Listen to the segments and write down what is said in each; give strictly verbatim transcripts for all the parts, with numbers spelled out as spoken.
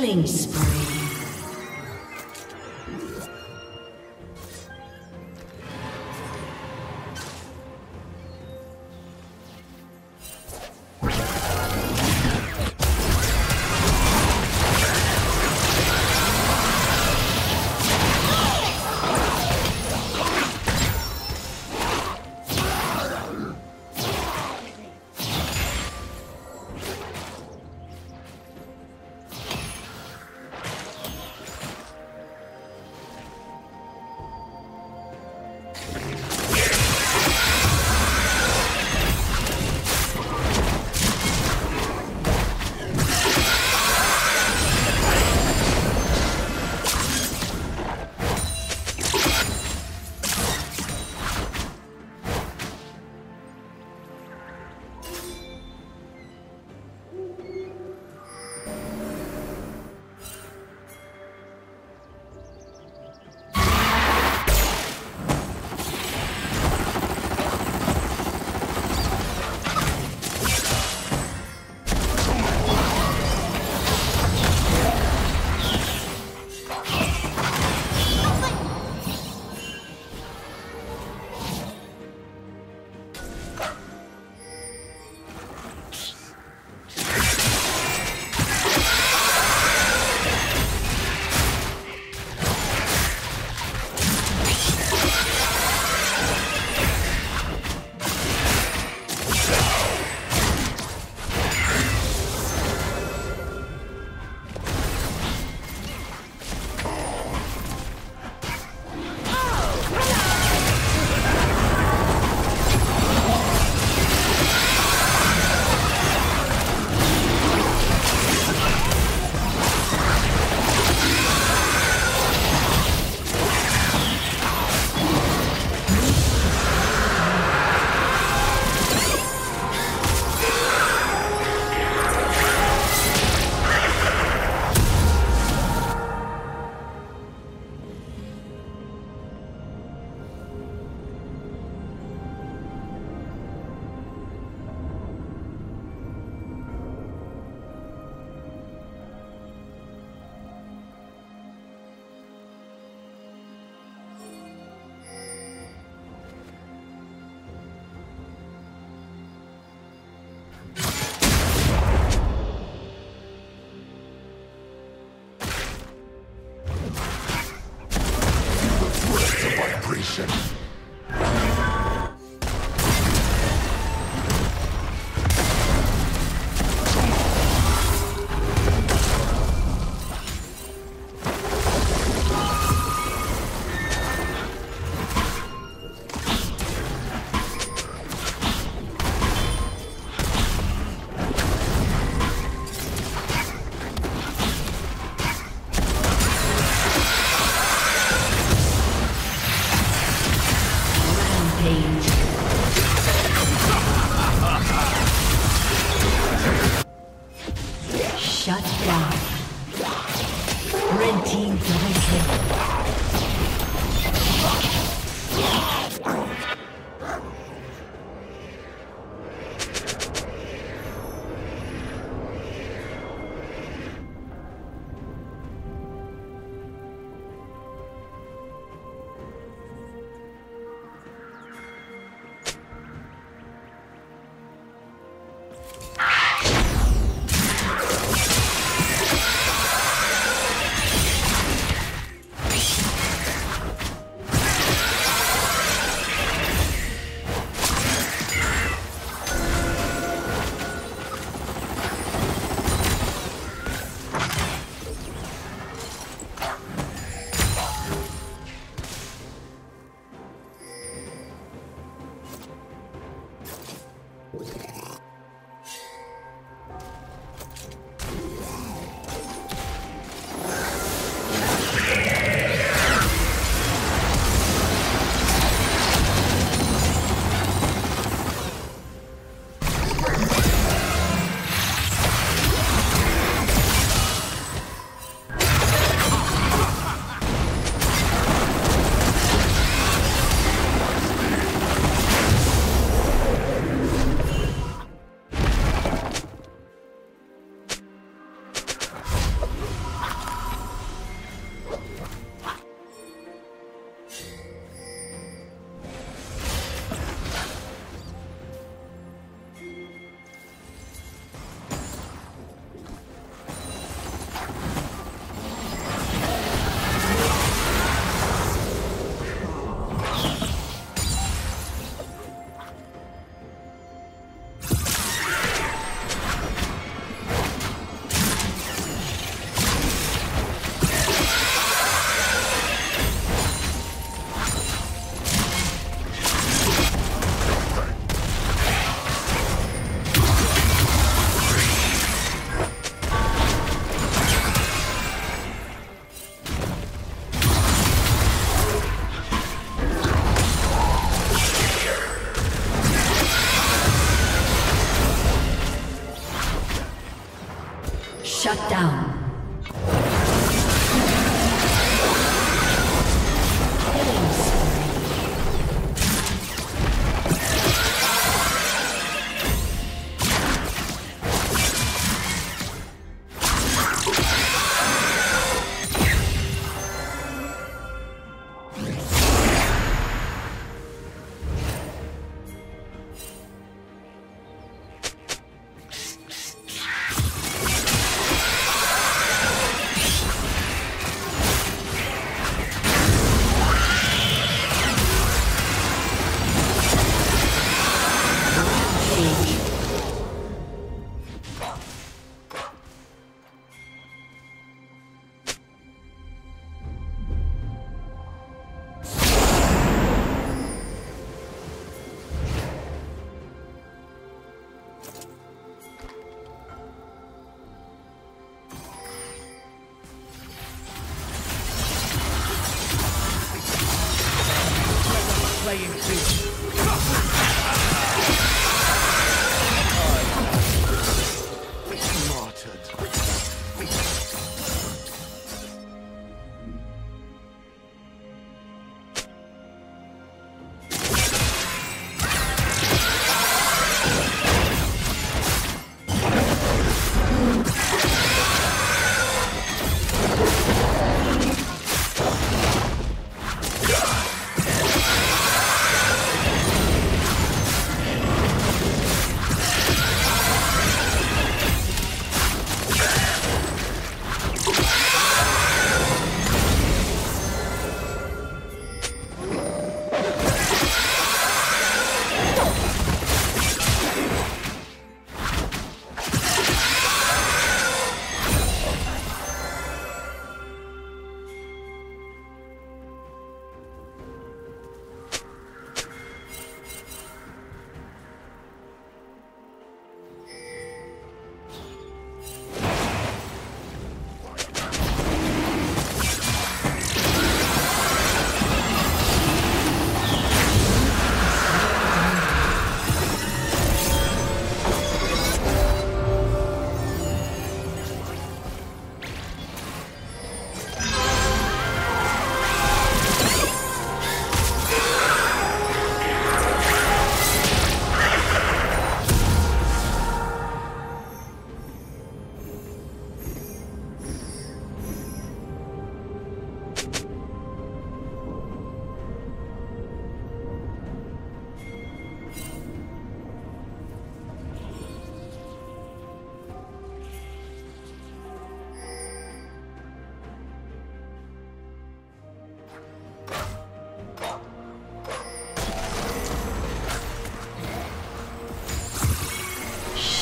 Killing spree. Shut down.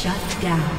Shut down.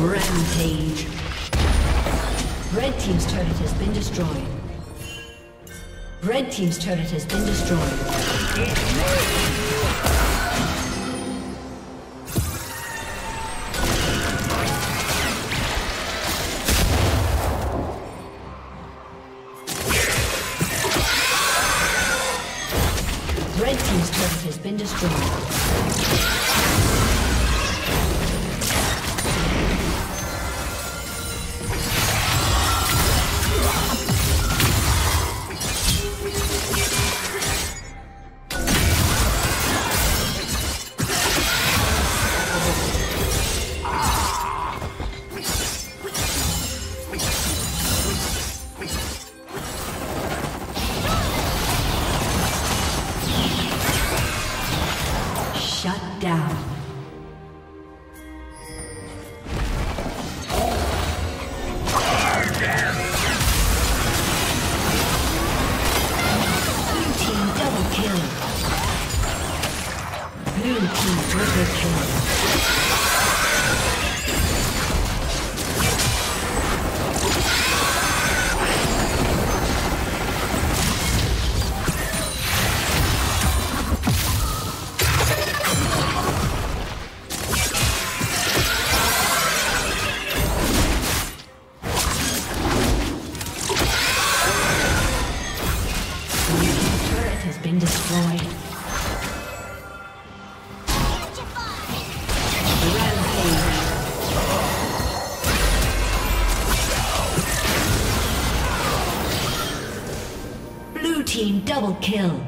Rampage. Red team's turret has been destroyed. Red team's turret has been destroyed. Shut down. Triple kill. Double kill.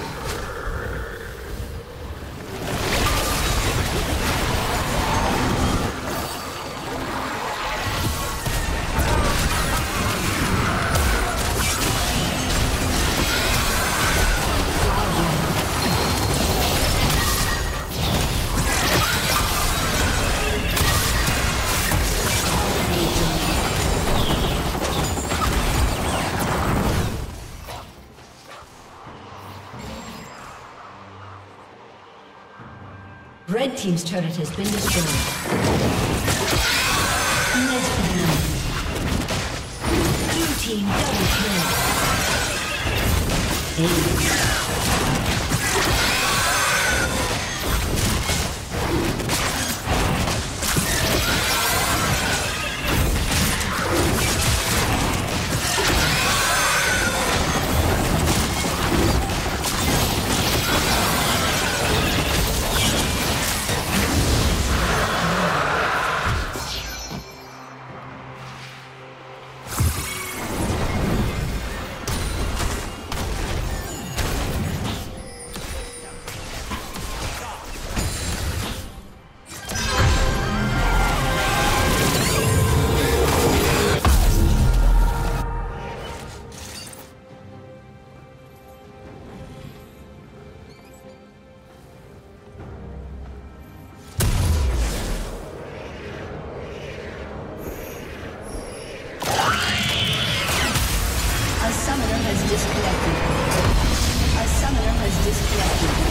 Red team's turret has been destroyed. Blue team double kill. Eight. A summoner has disconnected. A summoner has disconnected.